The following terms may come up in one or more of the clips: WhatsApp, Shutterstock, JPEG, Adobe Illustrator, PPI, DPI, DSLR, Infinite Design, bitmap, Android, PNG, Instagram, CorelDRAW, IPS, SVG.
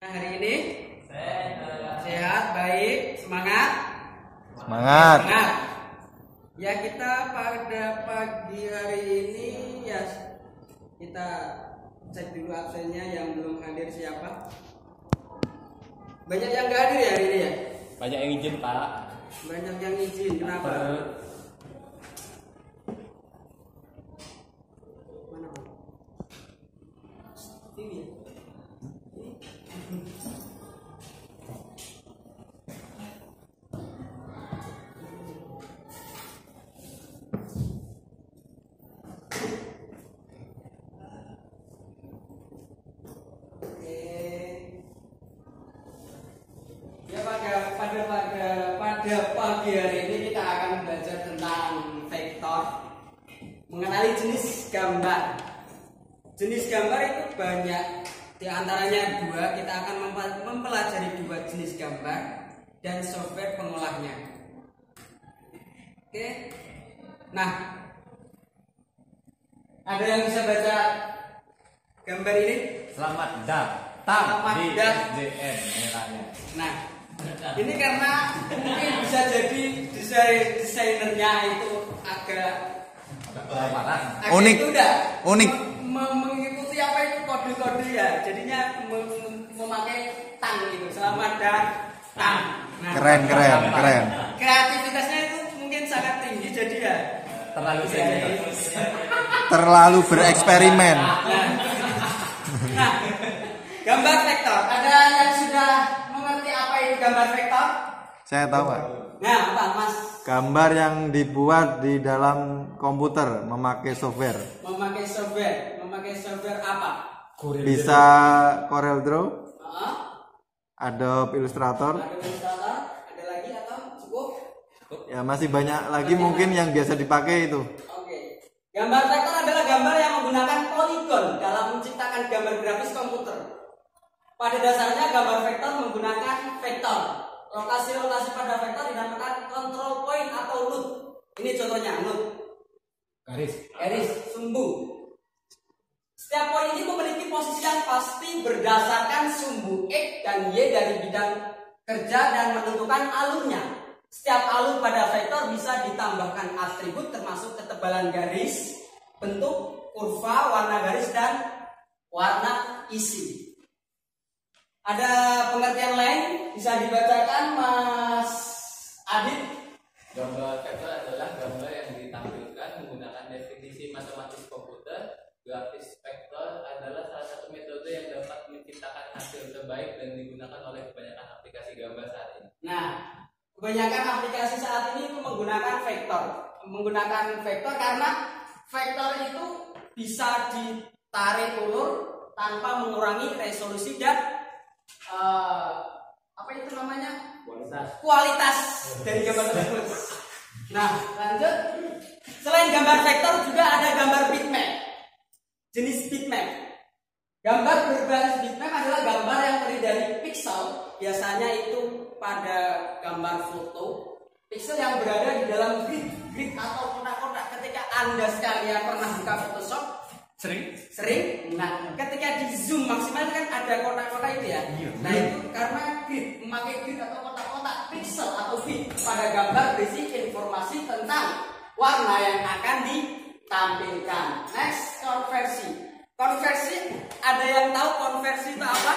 Hari ini sehat, baik, semangat. Ya, kita pada pagi hari ini ya kita cek dulu absennya yang belum hadir siapa. Banyak yang nggak hadir ya hari ini ya. Banyak yang izin, Pak. Banyak yang izin. Kenapa? Pagi hari ini kita akan belajar tentang vektor, mengenali jenis gambar. Jenis gambar itu banyak, di antaranya dua. Kita akan mempelajari dua jenis gambar dan software pengolahnya. Oke. Nah, ada yang bisa baca gambar ini? Selamat datang. Selamat di SDN merahnya. Nah, ini karena mungkin bisa jadi desainernya itu agak unik. Mengikuti apa itu kode-kode ya, jadinya memakai tang gitu. Selamat dan tang. Nah, keren. Kreativitasnya itu mungkin sangat tinggi, jadi ya terlalu bereksperimen. Nah, gambar vektor, ada yang sudah mengerti apa itu gambar vektor? Saya tahu, Pak. Nah, apa, Mas? Gambar yang dibuat di dalam komputer memakai software. Memakai software apa? Bisa CorelDRAW, Adobe Illustrator. Ada lagi atau cukup? Ya, masih banyak lagi mungkin yang biasa dipakai itu. Oke. Gambar vektor adalah gambar yang menggunakan poligon dalam menciptakan gambar grafis komputer. Pada dasarnya gambar vektor menggunakan vektor. Lokasi-lokasi pada vektor dinamakan control point atau root. Ini contohnya root. Garis, sumbu. Setiap poin ini memiliki posisi yang pasti berdasarkan sumbu X dan Y dari bidang kerja dan menentukan alurnya. Setiap alur pada vektor bisa ditambahkan atribut termasuk ketebalan garis, bentuk, kurva, warna garis, dan warna isi. Ada pengertian lain, bisa dibacakan Mas Adit? Gambar vektor adalah gambar yang ditampilkan menggunakan definisi matematis komputer. Grafis vektor adalah salah satu metode yang dapat menciptakan hasil terbaik dan digunakan oleh kebanyakan aplikasi gambar saat ini. Nah, kebanyakan aplikasi saat ini itu menggunakan vektor. Karena vektor itu bisa ditarik ulur tanpa mengurangi resolusi dan apa itu namanya? Kualitas dari gambar tersebut. Nah, lanjut. Selain gambar vektor juga ada gambar bitmap. Jenis bitmap. Gambar berbasis bitmap adalah gambar yang terdiri dari pixel, biasanya itu pada gambar foto. Pixel yang berada di dalam grid atau kotak-kotak. Ketika Anda sekalian pernah buka Photoshop, sering. Nah, ketika di zoom maksimal kan ada kotak-kotak itu ya. Nah, itu karena grid, memakai grid atau kotak-kotak pixel atau bit pada gambar berisi informasi tentang warna yang akan ditampilkan. Next, konversi. Ada yang tahu konversi itu apa?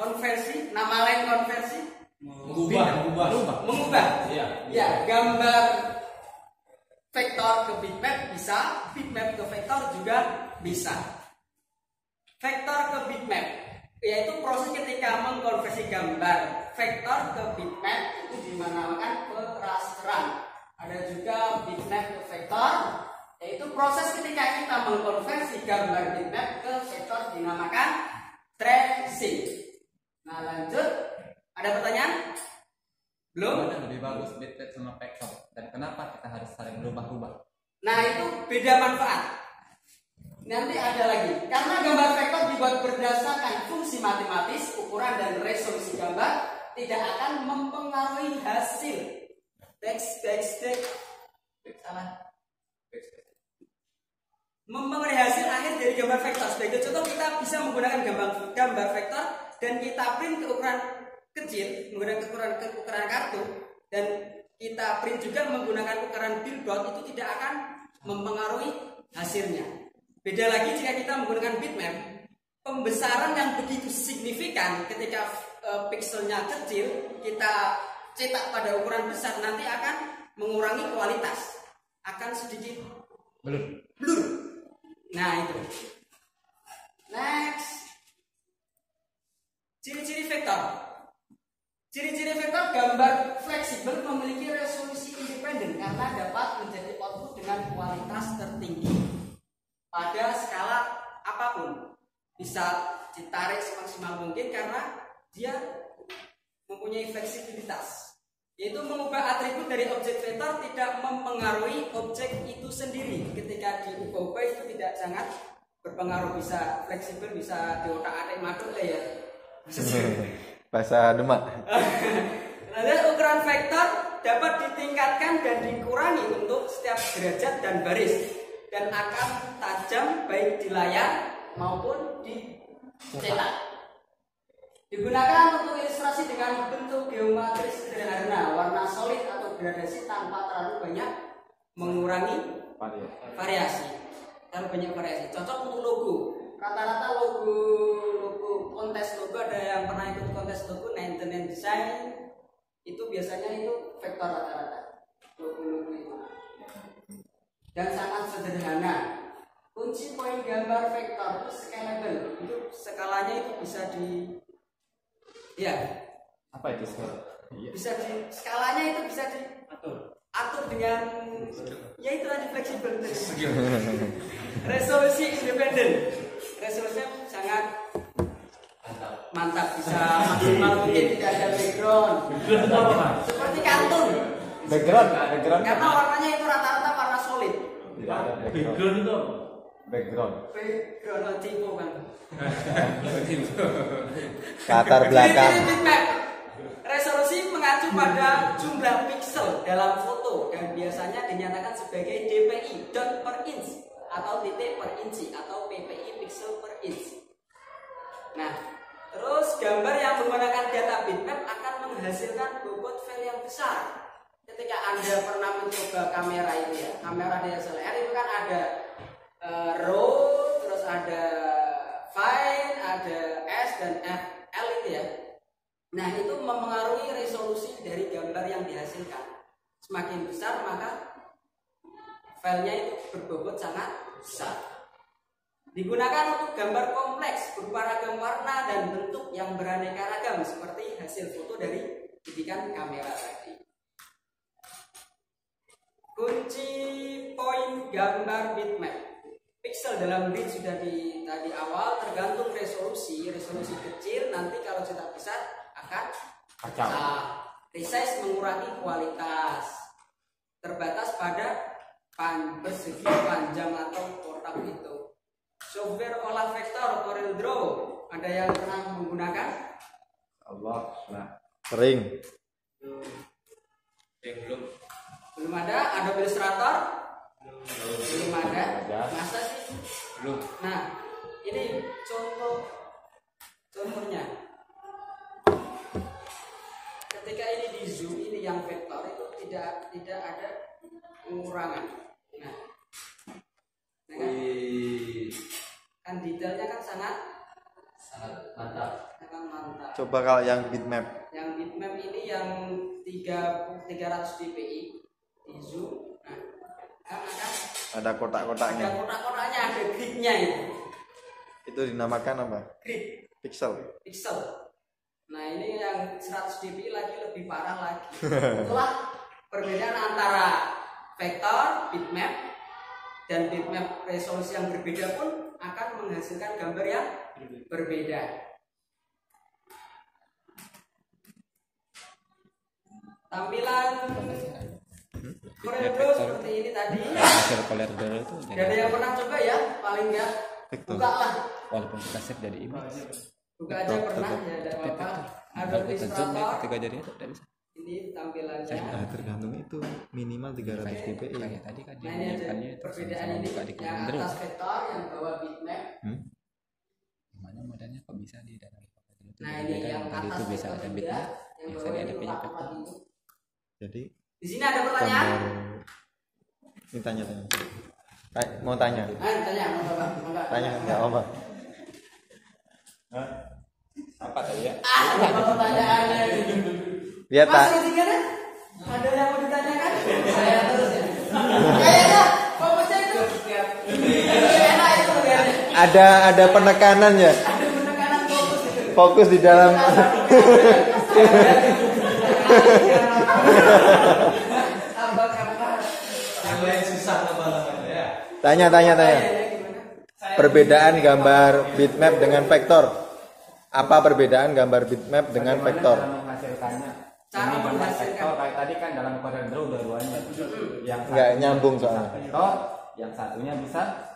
Konversi, nama lain konversi? Mengubah. Iya, gambar vektor ke bitmap bisa, bitmap ke vektor juga bisa. Vektor ke bitmap yaitu proses ketika mengkonversi gambar vektor ke bitmap itu dinamakan perasteran. Ada juga bitmap ke vektor, yaitu proses ketika kita mengkonversi gambar bitmap ke vektor dinamakan tracing. Nah, lanjut, ada pertanyaan? Belum? Mana lebih bagus bitmap sama vektor, dan kenapa kita harus saling berubah-ubah? Nah, itu beda manfaat. Nanti ada lagi. Karena gambar vektor dibuat berdasarkan fungsi matematis, ukuran dan resolusi gambar tidak akan mempengaruhi hasil. Teks. mempengaruhi hasil akhir dari gambar vektor. Sebagai contoh, kita bisa menggunakan gambar vektor dan kita print ke ukuran kecil menggunakan ukuran kartu, dan kita print juga menggunakan ukuran billboard, itu tidak akan mempengaruhi hasilnya. Beda lagi jika kita menggunakan bitmap, pembesaran yang begitu signifikan ketika pikselnya kecil kita cetak pada ukuran besar nanti akan mengurangi kualitas, akan sedikit blur. Nah itu. Next, ciri-ciri vektor. Ciri-ciri vektor gambar fleksibel memiliki resolusi independen karena dapat menjadi output dengan kualitas tertinggi pada skala apapun. Bisa ditarik semaksimal mungkin karena dia mempunyai fleksibilitas, yaitu mengubah atribut dari objek vektor tidak mempengaruhi objek itu sendiri. Ketika diubah-ubah itu tidak sangat berpengaruh, bisa fleksibel, bisa diotak-atik madut lah ya. Bahasa Demak. Lalu ukuran vektor dapat ditingkatkan dan dikurangi untuk setiap derajat dan baris, dan akan tajam baik di layar maupun di cetak. Digunakan untuk ilustrasi dengan bentuk geometris sederhana, warna solid atau gradasi tanpa terlalu banyak mengurangi variasi. Terlalu banyak variasi. Cocok untuk logo. Rata-rata logo kontes, logo ada yang pernah ikut kontes logo Infinite Design, itu biasanya itu vektor rata-rata logo itu, dan sangat sederhana. Kunci poin gambar vektor itu scalable, itu skalanya itu bisa di apa itu skala? Bisa di skalanya itu bisa diatur dengan itu tadi fleksibel. Resolusi independen, resolusinya sangat mantap, bisa maksimal mungkin, tidak ada background seperti kartun. Background karena warnanya itu rata-rata warna solid, tidak ada background. Itu background tipe kan latar belakang. Resolusi mengacu pada jumlah piksel dalam foto dan biasanya dinyatakan sebagai DPI (dot per inch) atau titik per inci atau PPI (pixel per inch). Nah, terus gambar yang menggunakan data bitmap akan menghasilkan bobot file yang besar. Ketika Anda pernah mencoba kamera ini ya, kamera DSLR itu kan ada RAW, terus ada file, ada S dan FL itu ya. Nah itu mempengaruhi resolusi dari gambar yang dihasilkan. Semakin besar maka filenya itu berbobot sangat besar. Digunakan untuk gambar kompleks berupa ragam warna dan bentuk yang beraneka ragam seperti hasil foto dari bidikan kamera tadi. Kunci poin gambar bitmap. Pixel dalam grid sudah di tadi awal, tergantung resolusi kecil nanti kalau cetak besar akan resize mengurangi kualitas, terbatas pada persegi, panjang atau kotak itu. Software olah vektor CorelDRAW, ada yang pernah menggunakan? Sering. Belum ada. Adobe Illustrator? Belum ada. Masa sih? Belum. Nah, ini contohnya. Ketika ini di zoom, ini yang vektor itu tidak ada pengurangan. Nah, kan detailnya kan sangat mantap. Coba kalau yang bitmap. Yang bitmap ini yang 300 dpi di zoom. Nah, ada kotak-kotaknya. Ada kotak-kotaknya, ada gridnya itu. Itu dinamakan apa? Grid. Pixel. Nah ini yang 100 dpi lagi lebih parah lagi. Itulah perbedaan antara vektor, bitmap, dan bitmap resolusi yang berbeda pun akan menghasilkan gambar yang berbeda. Tampilan CorelDRAW seperti ini tadi. Gak ada yang pernah coba ya, paling nggak buka lah. Walaupun kita save jadi image. Buka aja pernah, ya tidak apa-apa. Ada Illustrator. Ini tampilannya tergantung itu minimal 300 dpi. Kayak tadi kan dia perbedaan ini yang atas vektor, yang bawah bitmap. Gimana modelnya kok bisa di dalam itu? Nah, ini yang atas itu bisa ada bitmap, yang bisa diadepinnya vektor. Jadi di sini ada pertanyaan. Ini tanya-tanya. Mau tanya? Tanya enggak, Om? Hah? Apa tadi ya? Apa pertanyaannya? Lihat Mas, kan? Ada yang mau ditanyakan? Saya terus ya. Kayaknya fokusnya itu. Enak itu kan? Ada penekanan ya. Ada penekanan fokus itu. Fokus di dalam. Tanya. Perbedaan gambar bitmap dengan vektor. Apa perbedaan gambar bitmap dengan vektor? Cara menghasilkan kayak tadi kan dalam CorelDRAW udah duanya, yang nggak nyambung soalnya. Vektor, yang satunya bisa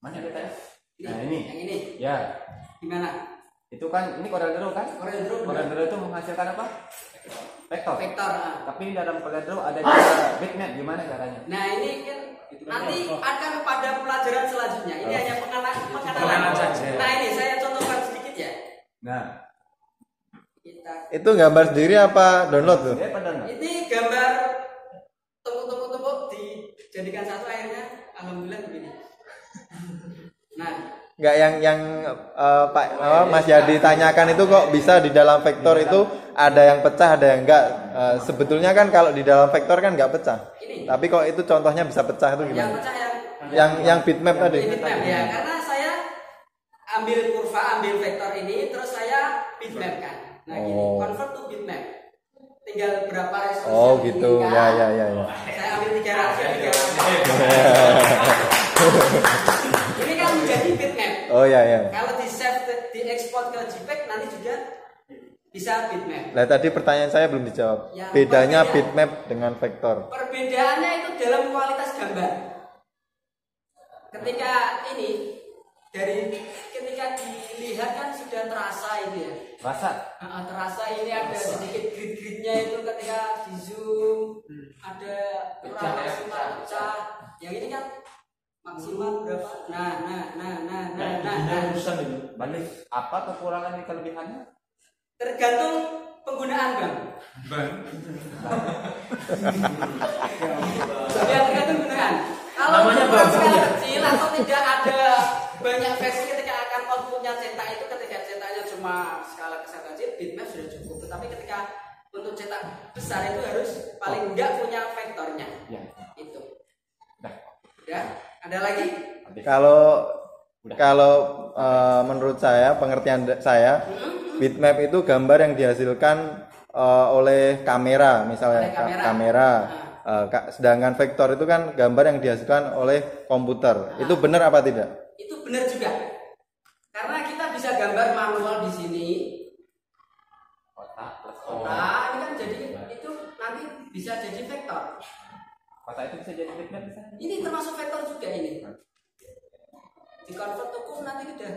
mana kita ya? Nah ini, yang ini. Ya. Gimana? Itu kan ini CorelDRAW kan? CorelDRAW itu menghasilkan apa? Vektor. Vektor. Tapi dalam CorelDRAW ada juga bitmap, gimana caranya? Nah ini kan nanti akan pada pelajaran selanjutnya. Ini hanya pengenalan saja. Nah ini saya contohkan sedikit ya. Nah. Itu gambar sendiri apa download tuh? Ini gambar tumpuk-tumpuk dijadikan satu akhirnya alhamdulillah begini. Nah, nggak yang Pak Mas Yadi tanyakan itu kok bisa di dalam vektor itu ada yang pecah ada yang enggak. Sebetulnya kan kalau di dalam vektor kan nggak pecah. Ini. Tapi kok itu contohnya bisa pecah itu gimana? Yang pecah yang bitmap tadi. Bitmap ya, karena saya ambil kurva, ambil vektor ini terus saya bitmapkan. Nah gini, convert to bitmap. Tinggal berapa resolusi? Oh gitu, kan? ya. Saya ambil 300. Ini kan menjadi bitmap. Oh ya. Kalau di save, di export ke JPEG nanti juga bisa bitmap. Nah tadi pertanyaan saya belum dijawab. Ya, bedanya bitmap dengan vektor. Perbedaannya itu dalam kualitas gambar. Ketika ini ketika dilihat kan sudah terasa itu ya. Terasa ini ada sedikit grid-gridnya itu ketika di zoom ada pecah. Yang ini kan maksimal berapa? Nah. Urusan itu balik apa kekurangan dan kelebihannya? Tergantung penggunaan bang. Ya tergantung penggunaan. Kalau ukuran skala kecil atau tidak ada banyak versi ketika akan outputnya cetak itu ketika cetaknya cuma skala kecil bitmap sudah cukup, tetapi ketika untuk cetak besar itu harus paling enggak punya vektornya ya. Itu udah ada lagi kalau menurut saya pengertian saya bitmap itu gambar yang dihasilkan oleh kamera misalnya sedangkan vektor itu kan gambar yang dihasilkan oleh komputer. Itu benar apa tidak? Itu benar juga, karena kita bisa gambar manual di sini kotak plus kotak ini kan jadi itu nanti bisa jadi vektor. Kotak itu bisa jadi vektor bisa. Ini termasuk vektor juga ini. Di convert to curve nanti udah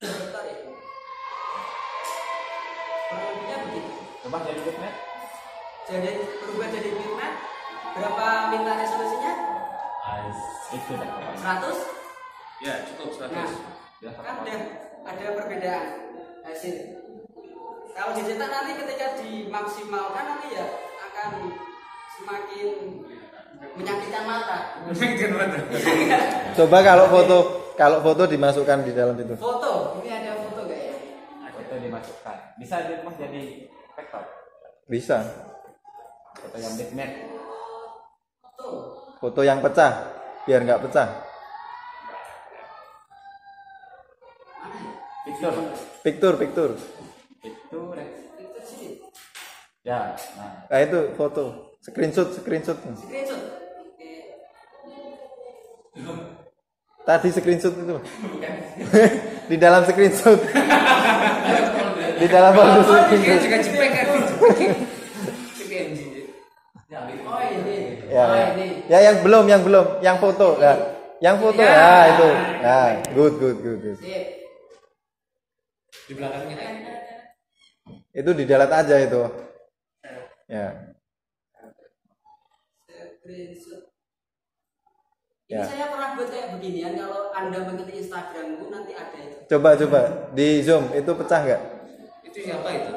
vektor ya. Perlunya begitu. Coba jadi bitmap. Jadi berubah jadi bitmap. Berapa minta resolusinya? 100? Ya cukup 100 ya, kan ada perbedaan hasil. Kalau dicetak nanti ketika dimaksimalkan nanti ya akan semakin menyakitkan mata. Coba kalau foto dimasukkan di dalam itu. Foto, ini ada foto gak ya? Foto dimasukkan. Bisa jadi vektor? Bisa. Foto yang bitmap. Foto yang pecah, biar nggak pecah. Picture. Ya. Nah itu foto, screenshot. Tadi screenshot itu. Di dalam screenshot. Di dalam foto screenshot. Ya yang belum, yang foto ya. Yang foto ya. Nah, itu. Nah, good. Di belakangnya. Itu di delete aja itu. Ya. Ini ya. Saya pernah buat kayak beginian, kalau Anda mengikuti Instagramku nanti ada itu. Coba di zoom, itu pecah nggak? Itu siapa itu?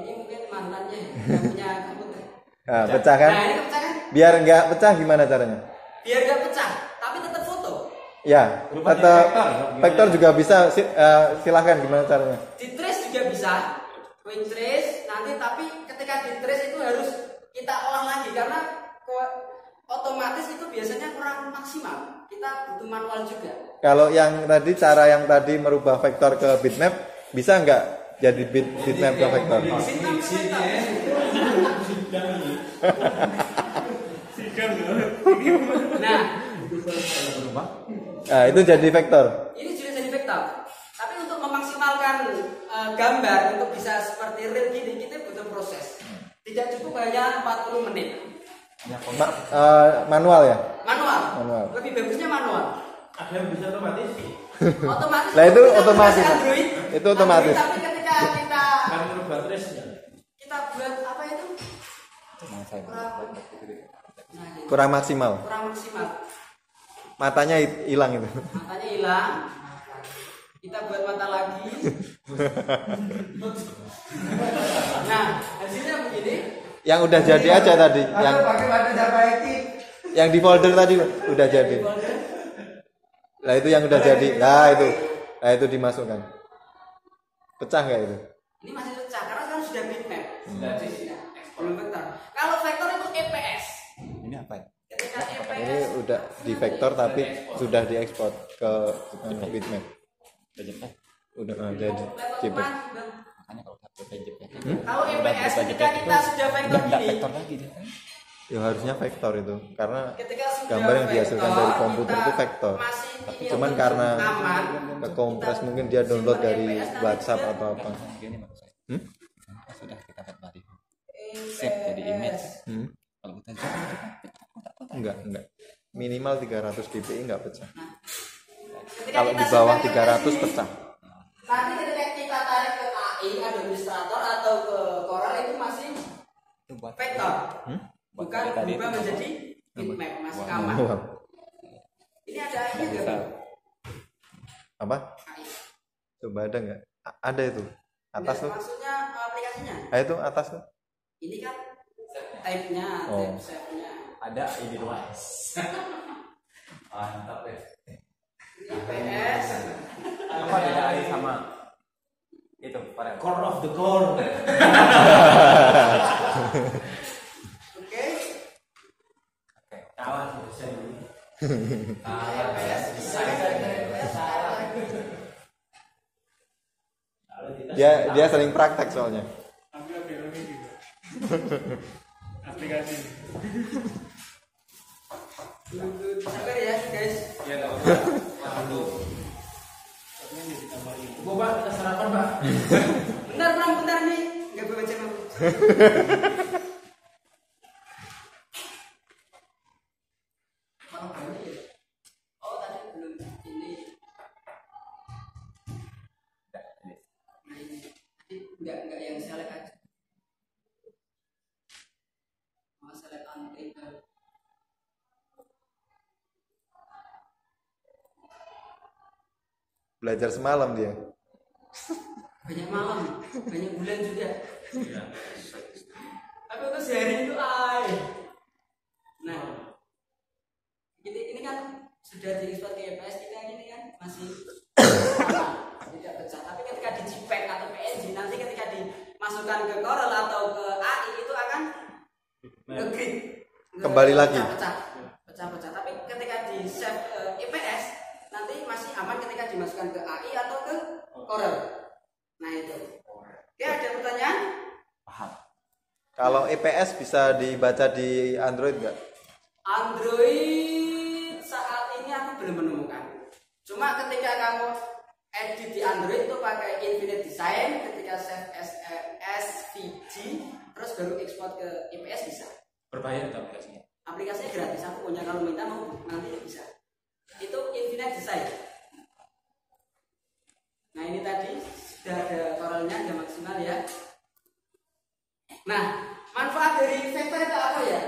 Ini mungkin mantannya yang punya komputer. Nah, pecah kan? Nah, ini pecah kan? Biar nggak pecah gimana caranya? Biar nggak pecah, tapi tetap foto. Ya, tetap vektor juga bisa, silahkan gimana caranya? Di trace juga bisa, win trace nanti, tapi ketika di trace itu harus kita olah lagi karena otomatis itu biasanya kurang maksimal. Kita butuh manual juga. Kalau yang tadi, cara yang tadi merubah vektor ke bitmap, bisa nggak jadi bitmap ke vektor? Nah, itu jadi vektor. Ini jadi vektor. Tapi untuk memaksimalkan gambar untuk bisa seperti real gini, kita butuh proses. Tidak cukup hanya 40 menit. Manual ya? Manual. Lebih bagusnya manual. Ada yang bisa otomatis. Otomatis. Nah, itu otomatis. Android, itu otomatis. Tapi ketika kita kita buat apa itu? Kurang maksimal. Matanya hilang itu. Matanya hilang. Kita buat mata lagi. Nah, hasilnya begini. Yang udah jadi aja tadi, yang di folder tadi udah jadi. Nah itu yang udah jadi, nah itu dimasukkan. Pecah nggak itu? Ini masih pecah karena kan sudah bitmap. Belum vektor. Kalau vektor itu IPS. Ini apa ya? Ini udah di vektor tapi sudah diekspor ke bitmap. Udah jadi JPEG. Kalau IPS ketika kita sudah vektor lagi, ya harusnya vektor itu karena gambar yang dihasilkan dari komputer itu vektor. Cuman karena kekompres mungkin dia download dari WhatsApp atau apa. Sudah kita vektori. Save jadi image. Kalau kita enggak. Minimal 300 dpi enggak pecah. Kalau di bawah 300 pecah. Nanti ketika kita tarik ke Adobe Illustrator atau ke Corel itu masih vektor, bukan berubah menjadi bitmap, masih kamar. Ini ada AI nya nggak? Apa? Coba ada nggak? Ada itu atas tuh. Maksudnya aplikasinya? Itu atas tuh. Ini kan type-nya, type-nya. Ada AI di luar. Mantap ya. IPS. Apa ada AI sama? Itu para core of the core. Oke. Kawan bisa ini. Dia sering praktek soalnya. Aplikasi. Sabar ya guys. Ya enggak apa-apa. Coba kita sarapan, Pak. Bentar nih, enggak gue baca dulu. Oh, tadi belum ini. Enggak yang select aja. Mau select on table. Belajar semalam dia. Banyak malam, banyak bulan juga. Aku tuh sehari itu Nah, ini kan sudah diekspor ke IPS, kita ini kan masih tidak pecah. Tapi ketika di JPEG atau PNG, nanti ketika dimasukkan ke Corel atau ke AI itu akan nge-grid. Kembali lagi. Pecah-pecah. Tapi ketika di save ke IPS nanti masih aman ketika dimasukkan ke AI atau ke Corel. Nah itu. Oke, ada pertanyaan? Paham. Kalau IPS bisa dibaca di Android nggak? Android saat ini aku belum menemukan. Cuma ketika kamu edit di Android itu pakai Infinite Design, ketika save SVG, terus baru ekspor ke IPS bisa. Berbayar nggak aplikasinya? Aplikasinya gratis, aku punya, kalau minta mau nanti bisa. Itu Infinite Design. Nah ini tadi sudah ada Corelnya, sudah maksimal ya. Nah, manfaat dari vektor itu apa ya?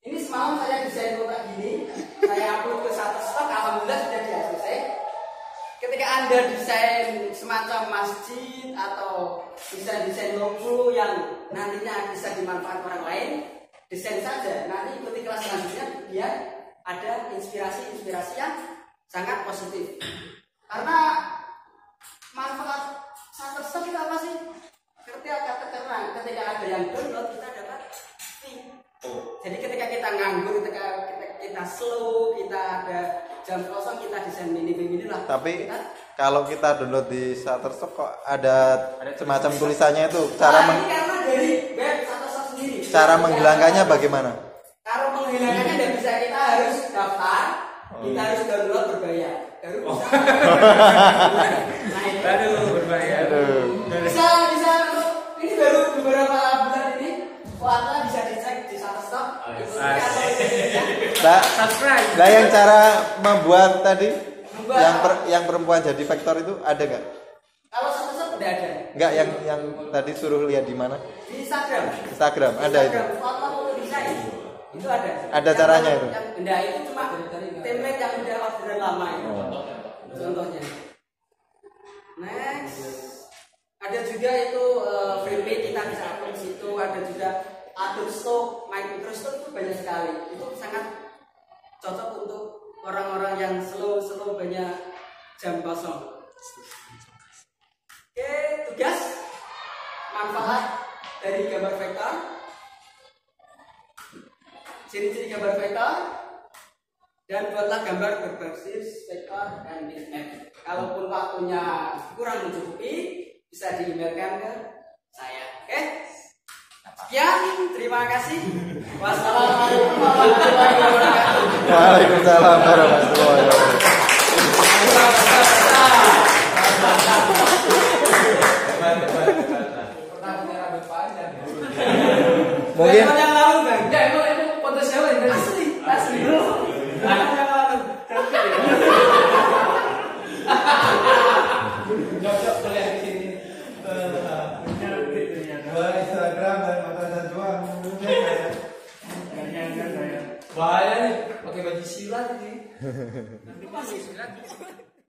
Ini semalam saya desain kotak gini, saya upload ke Shutterstock, alhamdulillah sudah selesai. Ketika Anda desain semacam masjid atau desain logo yang nantinya bisa dimanfaatkan orang lain, desain saja. Nanti ikuti kelas selanjutnya biar ada inspirasi-inspirasi yang sangat positif. Karena manfaat Shutterstock itu apa sih? Ketika ada yang download kita dapat fee. Jadi ketika kita nganggur, ketika kita slow, kita ada jam kosong, kita desain mini lah. Tapi kita, kalau kita download di Shutterstock kok ada semacam tulisannya itu. Karena dari web Shutterstock sendiri. Cara menghilangkannya bagaimana? Kalau menghilangkannya tidak bisa, kita harus daftar, kita harus download berbayar. Baru bisa. Aduh, berbayar. Bisa ini baru beberapa bulan ini WhatsApp bisa dicek di Shutterstock. Nah, yang cara membuat tadi yang perempuan jadi vektor itu ada nggak? Kalau Shutterstock tidak ada. Nggak, yang tadi suruh lihat di mana? Di Instagram. Instagram ada itu. WhatsApp untuk desain itu ada. Ada caranya itu. Tidak, itu cuma template yang udah orderan lama itu. Contohnya. Next. Ada juga itu frame kita bisa atur di situ, ada juga atur stok, microstok itu banyak sekali. Itu sangat cocok untuk orang-orang yang slow banyak jam kosong. Oke, tugas manfaat dari gambar vektor. Ciri-ciri gambar vektor dan buatlah gambar berbasis vektor dan bitmap. Kalaupun waktunya kurang mencukupi, bisa diemailkan ke saya, oke? Sekian, terima kasih. Wassalamualaikum warahmatullahi wabarakatuh. Waalaikumsalam warahmatullahi wabarakatuh. Mungkin yang lalu bang, ya emang potensial ini asli loh. Bahaya nih, pakai baju silat ini. Nanti pakai silat.